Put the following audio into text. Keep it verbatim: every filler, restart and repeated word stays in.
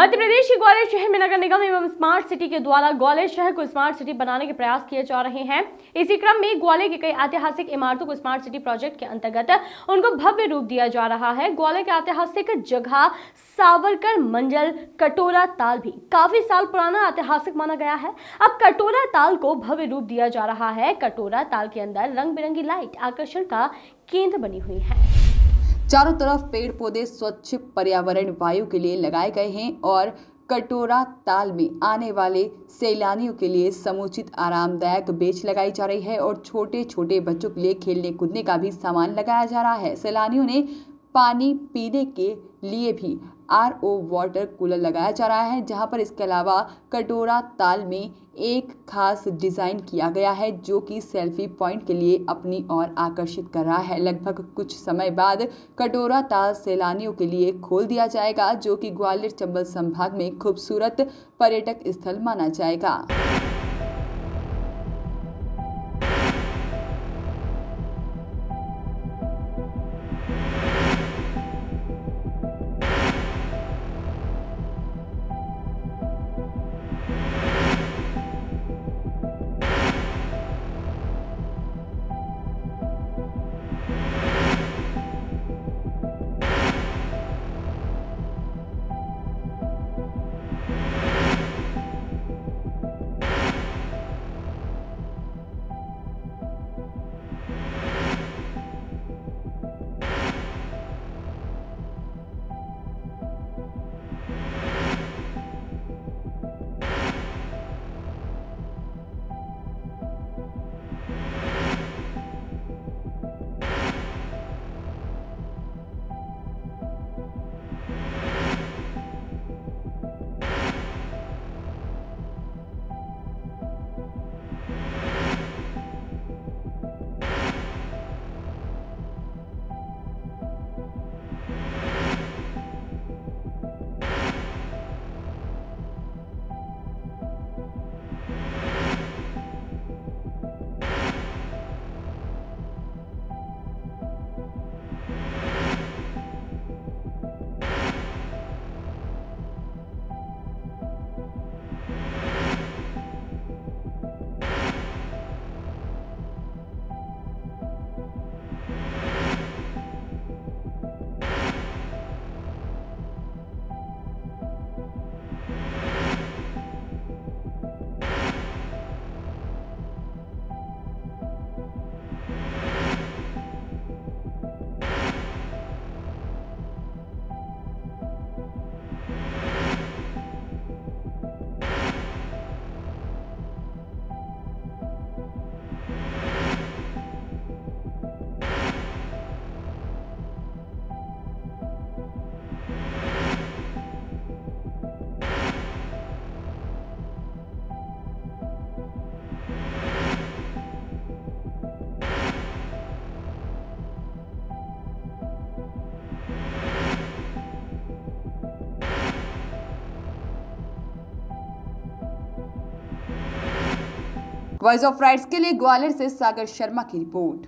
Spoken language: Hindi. मध्य प्रदेश के ग्वालियर शहर में नगर निगम एवं स्मार्ट सिटी के द्वारा ग्वालियर शहर को स्मार्ट सिटी बनाने के प्रयास किए जा रहे हैं। इसी क्रम में ग्वालियर के कई ऐतिहासिक इमारतों को स्मार्ट सिटी प्रोजेक्ट के अंतर्गत उनको भव्य रूप दिया जा रहा है। ग्वालियर के ऐतिहासिक जगह सावरकर मंजिल कटोरा ताल भी काफी साल पुराना ऐतिहासिक माना गया है। अब कटोरा ताल को भव्य रूप दिया जा रहा है। कटोरा ताल के अंदर रंग बिरंगी लाइट आकर्षण का केंद्र बनी हुई है। चारों तरफ पेड़ पौधे स्वच्छ पर्यावरण वायु के लिए लगाए गए हैं और कटोरा ताल में आने वाले सैलानियों के लिए समुचित आरामदायक बेंच लगाई जा रही है और छोटे छोटे बच्चों के लिए खेलने कूदने का भी सामान लगाया जा रहा है। सैलानियों ने पानी पीने के लिए भी आर ओ वाटर कूलर लगाया जा रहा है, जहां पर इसके अलावा कटोरा ताल में एक खास डिज़ाइन किया गया है जो कि सेल्फी पॉइंट के लिए अपनी ओर आकर्षित कर रहा है। लगभग कुछ समय बाद कटोरा ताल सैलानियों के लिए खोल दिया जाएगा, जो कि ग्वालियर चंबल संभाग में खूबसूरत पर्यटक स्थल माना जाएगा। वॉइस ऑफ राइट्स के लिए ग्वालियर से सागर शर्मा की रिपोर्ट।